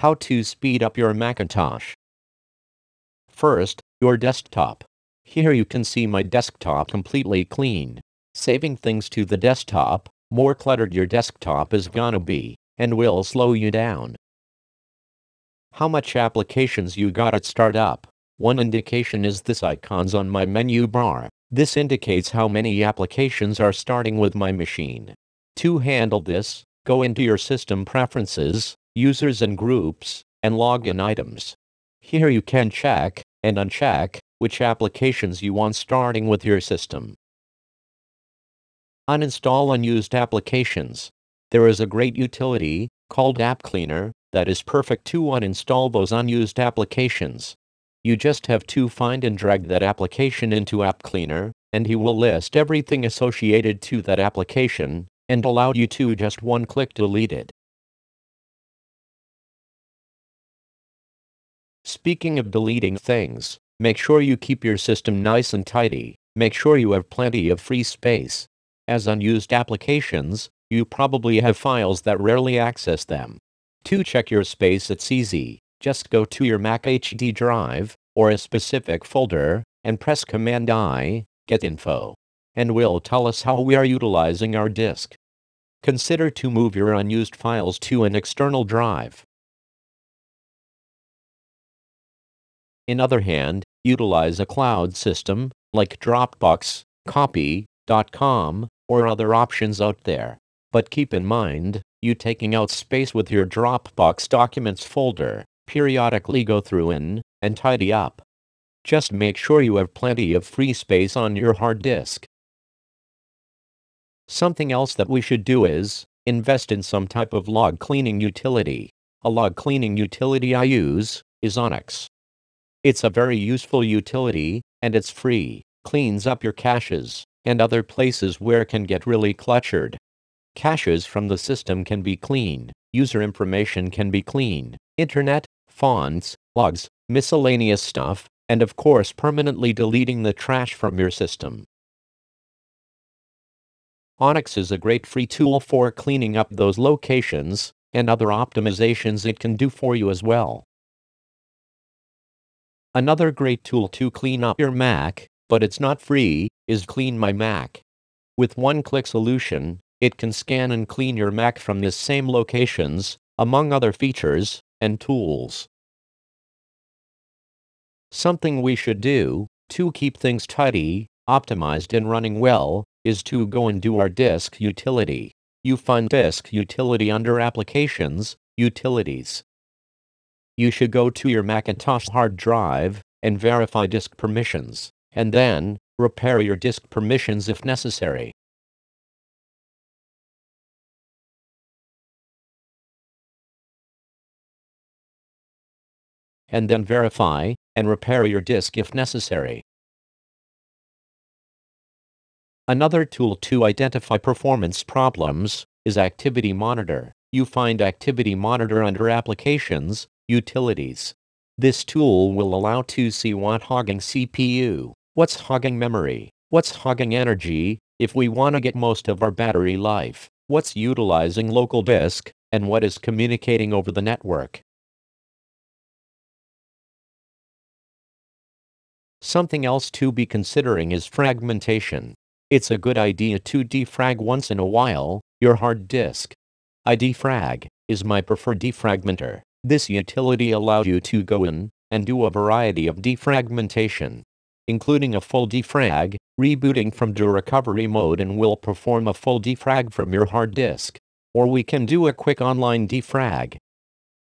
How to speed up your Macintosh. First, your desktop. Here you can see my desktop completely clean. Saving things to the desktop, more cluttered your desktop is gonna be, and will slow you down. How much applications you got at startup? One indication is this icons on my menu bar. This indicates how many applications are starting with my machine. To handle this, go into your system preferences, users and groups, and login items. Here you can check and uncheck which applications you want starting with your system. Uninstall unused applications. There is a great utility called App Cleaner that is perfect to uninstall those unused applications. You just have to find and drag that application into App Cleaner, and he will list everything associated to that application and allow you to just one click delete it. Speaking of deleting things, make sure you keep your system nice and tidy. Make sure you have plenty of free space. As unused applications, you probably have files that rarely access them. To check your space, it's easy. Just go to your Mac HD drive, or a specific folder, and press Command-I, Get Info. And will tell us how we are utilizing our disk. Consider to move your unused files to an external drive. In other hand, utilize a cloud system, like Dropbox, Copy.com, or other options out there. But keep in mind, you taking out space with your Dropbox documents folder. Periodically go through and tidy up. Just make sure you have plenty of free space on your hard disk. Something else that we should do is invest in some type of log cleaning utility. A log cleaning utility I use is OnyX. It's a very useful utility, and it's free, cleans up your caches and other places where it can get really cluttered. Caches from the system can be clean, user information can be clean, internet, fonts, logs, miscellaneous stuff, and of course permanently deleting the trash from your system. OnyX is a great free tool for cleaning up those locations, and other optimizations it can do for you as well. Another great tool to clean up your Mac, but it's not free, is CleanMyMac. With one-click solution, it can scan and clean your Mac from the same locations, among other features and tools. Something we should do to keep things tidy, optimized and running well is to go and do our Disk Utility. You find Disk Utility under Applications, Utilities. You should go to your Macintosh hard drive and verify disk permissions, and then repair your disk permissions if necessary. And then verify and repair your disk if necessary. Another tool to identify performance problems is Activity Monitor. You find Activity Monitor under Applications, Utilities. This tool will allow to see what's hogging CPU, what's hogging memory, what's hogging energy, if we want to get most of our battery life, what's utilizing local disk, and what is communicating over the network. Something else to be considering is fragmentation. It's a good idea to defrag once in a while your hard disk. iDefrag is my preferred defragmenter. This utility allows you to go in and do a variety of defragmentation, including a full defrag, rebooting from to recovery mode and will perform a full defrag from your hard disk. Or we can do a quick online defrag.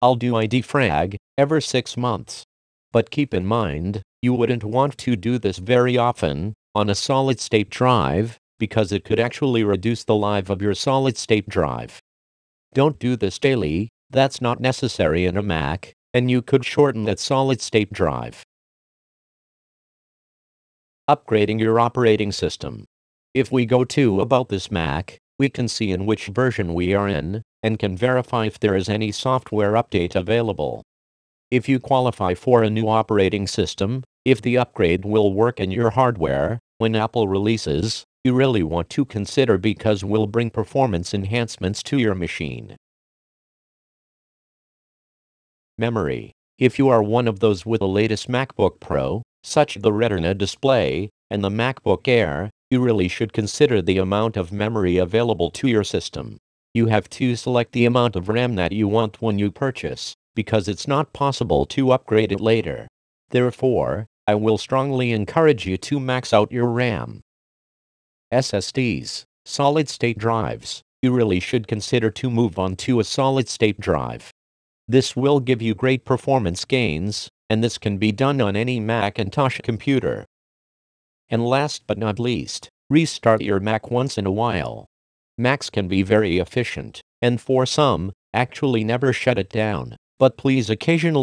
I'll do iDefrag every 6 months. But keep in mind, you wouldn't want to do this very often on a solid-state drive because it could actually reduce the life of your solid-state drive. Don't do this daily, that's not necessary in a Mac, and you could shorten that solid-state drive. Upgrading your operating system. If we go to About This Mac, we can see in which version we are in, and can verify if there is any software update available. If you qualify for a new operating system, if the upgrade will work in your hardware, when Apple releases, you really want to consider because will bring performance enhancements to your machine. Memory. If you are one of those with the latest MacBook Pro, such as the Retina display, and the MacBook Air, you really should consider the amount of memory available to your system. You have to select the amount of RAM that you want when you purchase, because it's not possible to upgrade it later. Therefore, I will strongly encourage you to max out your RAM. SSDs, solid-state drives. You really should consider to move on to a solid-state drive. This will give you great performance gains, and this can be done on any Macintosh computer. And last but not least, restart your Mac once in a while. Macs can be very efficient, and for some, actually never shut it down, but please occasionally